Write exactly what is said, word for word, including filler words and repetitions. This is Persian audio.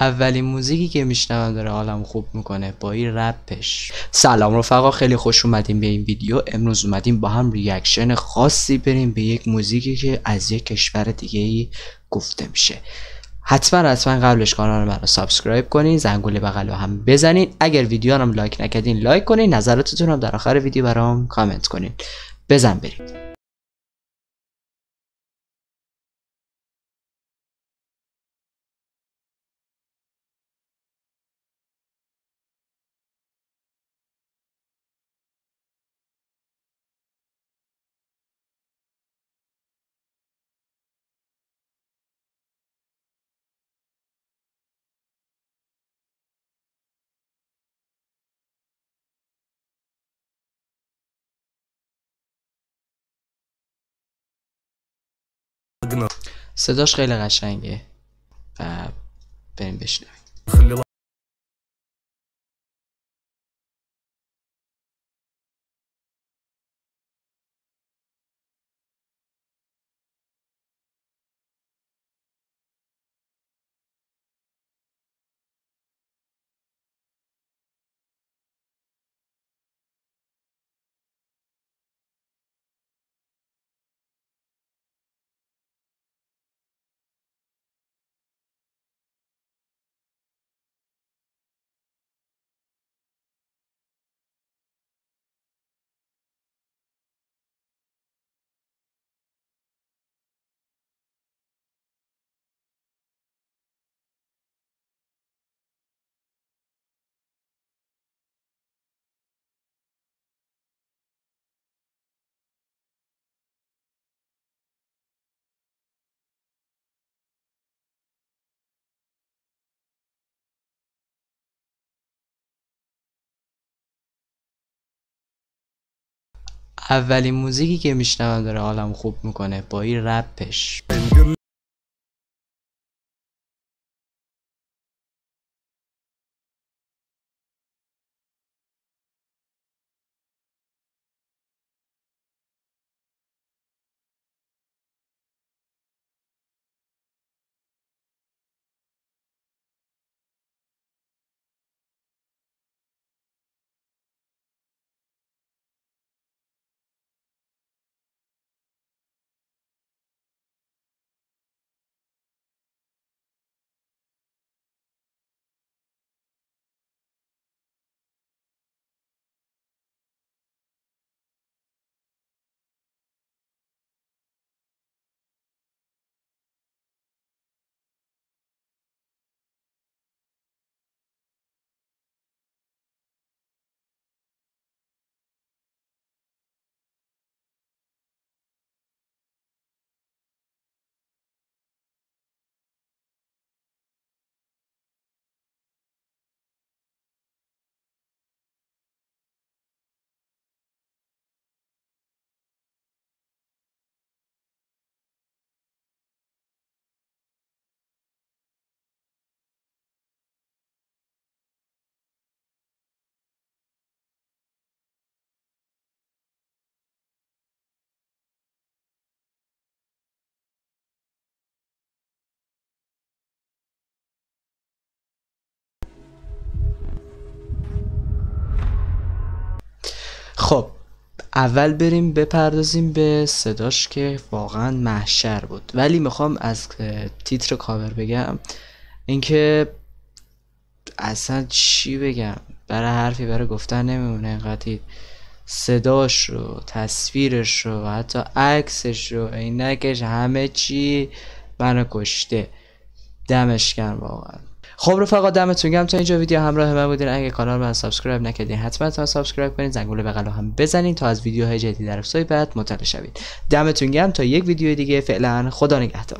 اولین موزیکی که میشنوم داره حالم خوب میکنه با این رپش. سلام رفقا، خیلی خوش اومدیم به این ویدیو. امروز اومدیم با هم ریاکشن خاصی بریم به یک موزیکی که از یک کشور دیگه ای گفته میشه. حتما حتما قبلش کانال من رو سابسکرایب کنین، زنگوله بغل رو هم بزنین. اگر ویدیو هم لایک نکردین لایک کنین، نظراتتون هم در آخر ویدیو برام کامنت کنین. بزن بریم. صداش خیلی قشنگه و بریم بشنویم. اولین موزیکی که میشنوم داره حالم خوب میکنه با این رپش. خب اول بریم بپردازیم به صداش که واقعا محشر بود، ولی میخوام از تیتر کاور بگم اینکه اصلا چی بگم، برای حرفی برای گفتن نمیمونه. اینقدر صداش رو، تصویرش رو و حتی عکسش رو، عینکش، همه چی منو کشته. دمش گرم واقعا. خب رفقا دمتون گرم، تا اینجا ویدیو همراه من بودین. اگه کانال من سابسکرایب نکردین حتما حتما سابسکرایب کنین، زنگوله بغل رو هم بزنین تا از ویدیوهای جدید در افتای بعد مطلع شوید. دمتون گرم، تا یک ویدیو دیگه، فعلا خدا نگهدار.